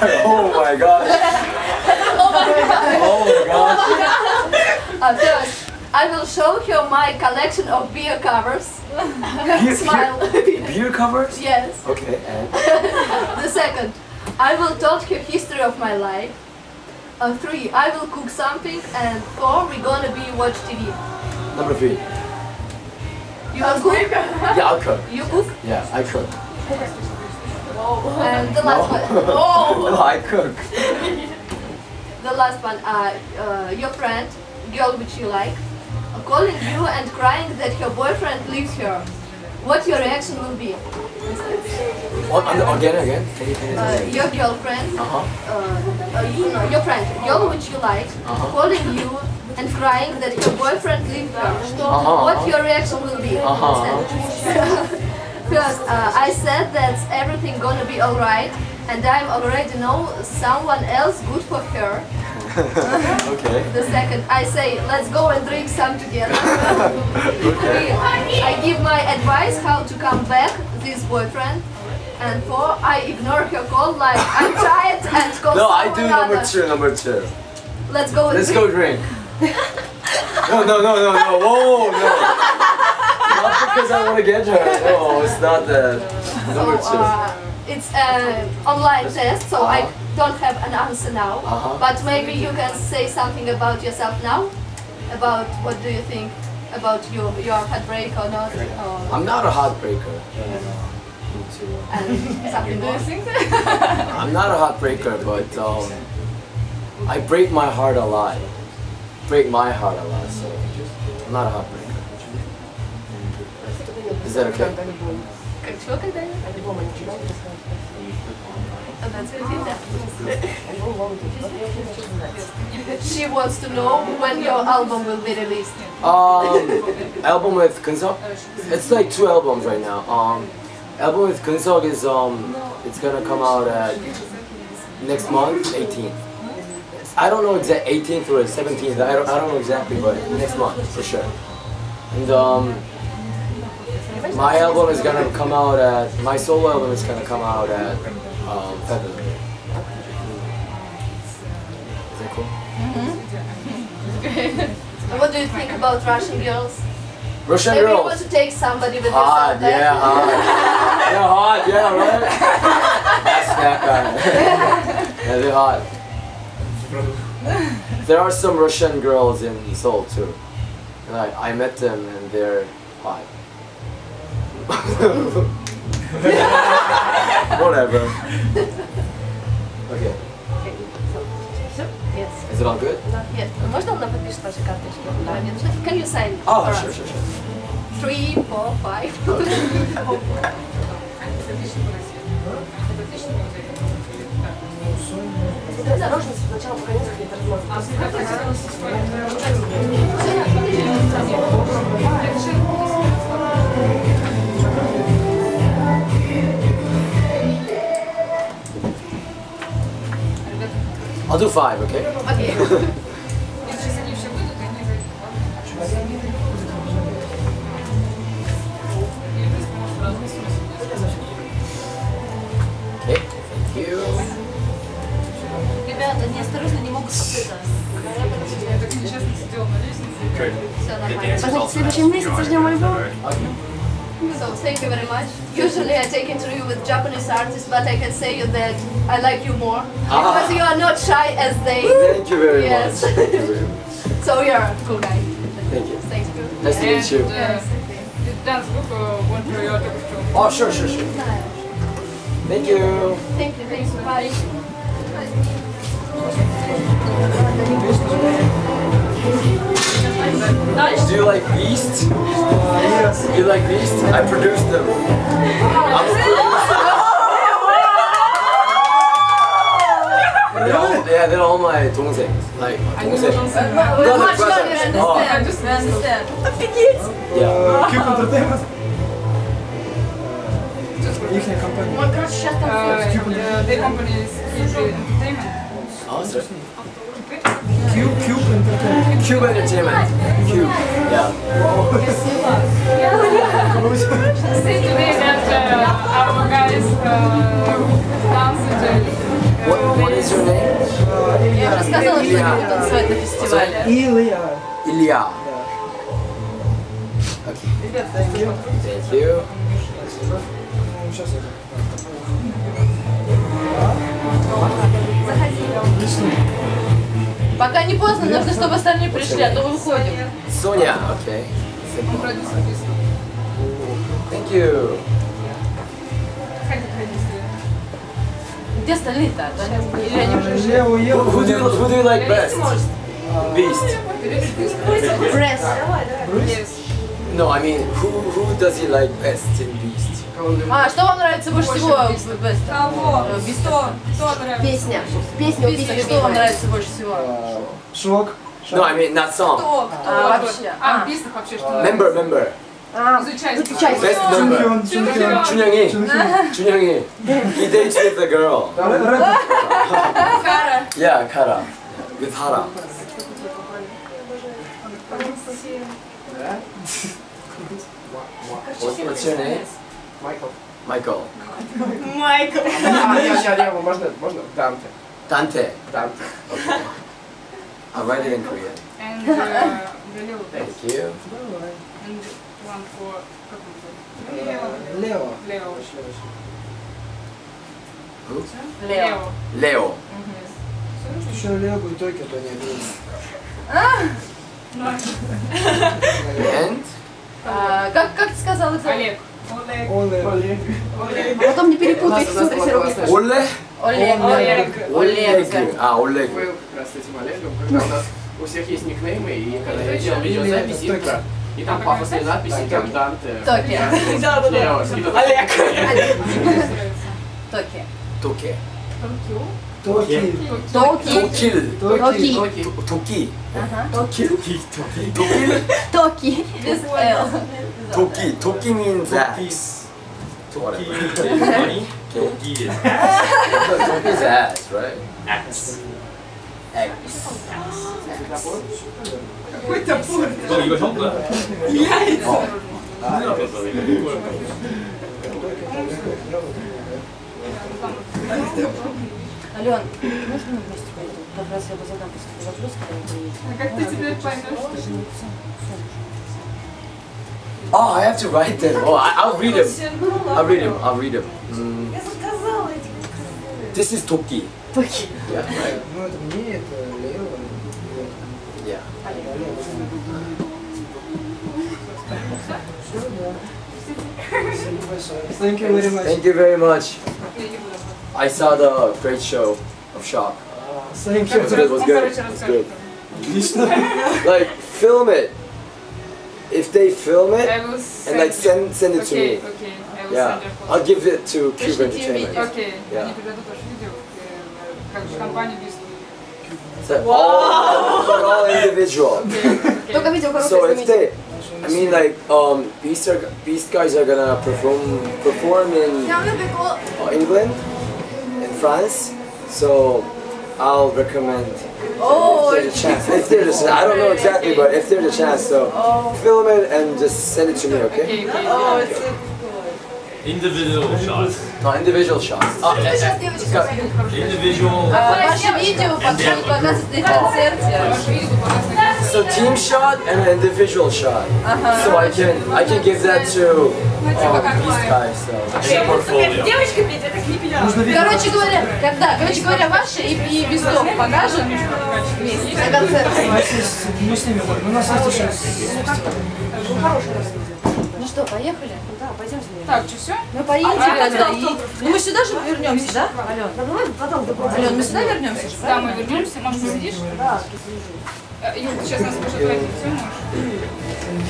Oh my gosh. Oh my gosh. First, I will show you my collection of beer covers. Beer covers? Yes. Okay. And the second, I will talk you history of my life. 3, I will cook something, and 4, we're gonna be watch TV. Number 3. You will cook? Yeah, I'll cook. You cook? Yeah, I cook. Whoa. And the last one. Oh. No, I cook. The last one, your friend, girl which you like, calling you and crying that her boyfriend leaves her. What your reaction will be? Again? Your girlfriend, your friend, girl which you like, calling you and crying that your boyfriend leaves her. What your reaction will be? First, I said that everything gonna be alright, and I already know someone else good for her. Okay. The second, I say, let's go and drink some together. Okay. 3, I give my advice how to come back this boyfriend. And 4, I ignore her call like I'm tired and call someone. No, I do number two. Let's go and drink. No. Whoa, no. Not because I want to get her. No, it's not that. Number 2. It's an online test, so I don't have an answer now, but maybe you can say something about yourself now, about what do you think about your heartbreak or not? Or I'm not a heartbreaker. Something do you think? I'm not a heartbreaker, but I break my heart a lot. So I'm not a heartbreaker. Is that okay? She wants to know when your album will be released. Album with Geunseok? It's like 2 albums right now. Album with Geunseok is it's gonna come out next month, 18th. I don't know exact 18th or 17th. I don't know exactly, but next month for sure. And my album is gonna come out at my solo album is gonna come out at February. Is that cool? Mm-hmm. What do you think about Russian girls? Maybe you want to take somebody with yourself. They're hot, yeah, right? That's that guy. Yeah, they're hot. There are some Russian girls in Seoul too. And I met them and they're hot. Whatever. Okay. Yes. Is it all good? Yes. Can you sign? Oh, sure. 3, 4, 5. I'll do 5, okay? Okay. Okay, thank you. So, thank you very much. Usually I take interview with Japanese artists, but I can say you that I like you more. Because you are not shy as they. Thank you very much. Thank you very much. So you are a cool guy. Thank you. Thank you. Nice to meet you. You dance book or one periodic? Oh, sure. Thank you. Thank you. Bye. Do you like Beast? Yes. You like Beast? I produced them. They're all my 동생's. Like, I understand. Yeah. Cube Entertainment. You can accompany. What kind of shit? The company is Cube Entertainment. Oh, Cube Entertainment. Yeah. Say to me that our guys dance. Я уже сказала, что я буду танцевать на фестивале. Ilya. Ilya. Ребят, спасибо. Заходи. Пока не поздно, нужно, чтобы остальные пришли, а то мы выходим. Соня, окей. Мы вроде записаны. Thank you. Где остальные-то? Или они уже ушли? Who do you like best? Beast. Breast. Breast. No, I mean, who does he like best in Beast? А, что вам нравится больше всего в Beast? Кого? Что нравится? Песня. Песня. Что вам нравится больше всего? Шок. No, I mean, not song. Кто вообще? А, в Beast вообще что нравится? Member. Изучай. Best member. Junyoung-hee. He dates with a girl. Kara. Yeah, Kara. With Hara. What's your name? Michael. Dante. Okay. I'll write it in Korean. And thank you. And one for Leo. And? Как ты сказал это? Олег. Потом не перепутайте с утрессировкой. Олег. А, Олег. Мы как раз с этим Олегом, когда у нас у всех есть никнеймы, и когда я делал видеозаписи, и там папа после записи, там Данте. Токи. Олег. Токи. Toki means ass. Toki is ass, right? Ass. Какой-то пункт. Яйца. Алён, можно мы вместе пойдем? Как раз я бы задам последний вопрос, когда я приеду. А как ты теперь поймешь? Oh, I have to write them. Oh, I'll read them. Я заказала эти книги. This is Toki. Toki. Yeah, right. Ну, это мне, это Лео. Yeah. Thank you very much. Thank you very much. I saw the great show of Shock. Thank you. It was good. Like, film it. If they film it, and like send it to me. Okay. I will send it. I'll give it to Cube Entertainment. Okay. Yeah. So, all individual. So if they, I mean, like, Beast guys are gonna perform in England. France, so I'll recommend if there's a chance. I don't know exactly, but if there's a chance, so film it and just send it to me, okay? Individual shots. No, individual shots. Individual. So team shot and an individual shot. So I can give that to Beast guys. Короче говоря, ваши и Бестов покажут вместе на концерте. Мы с ними ходим. У нас есть еще. Ну что, поехали? Да, пойдем с ними. Так, что все? Мы поедем. Ну мы сюда же вернемся, да? Алён, мы сюда вернемся? Да, мы вернемся. Может, ты сидишь? Да, ты сидишь. Юль, сейчас нас уже отводить, все можешь?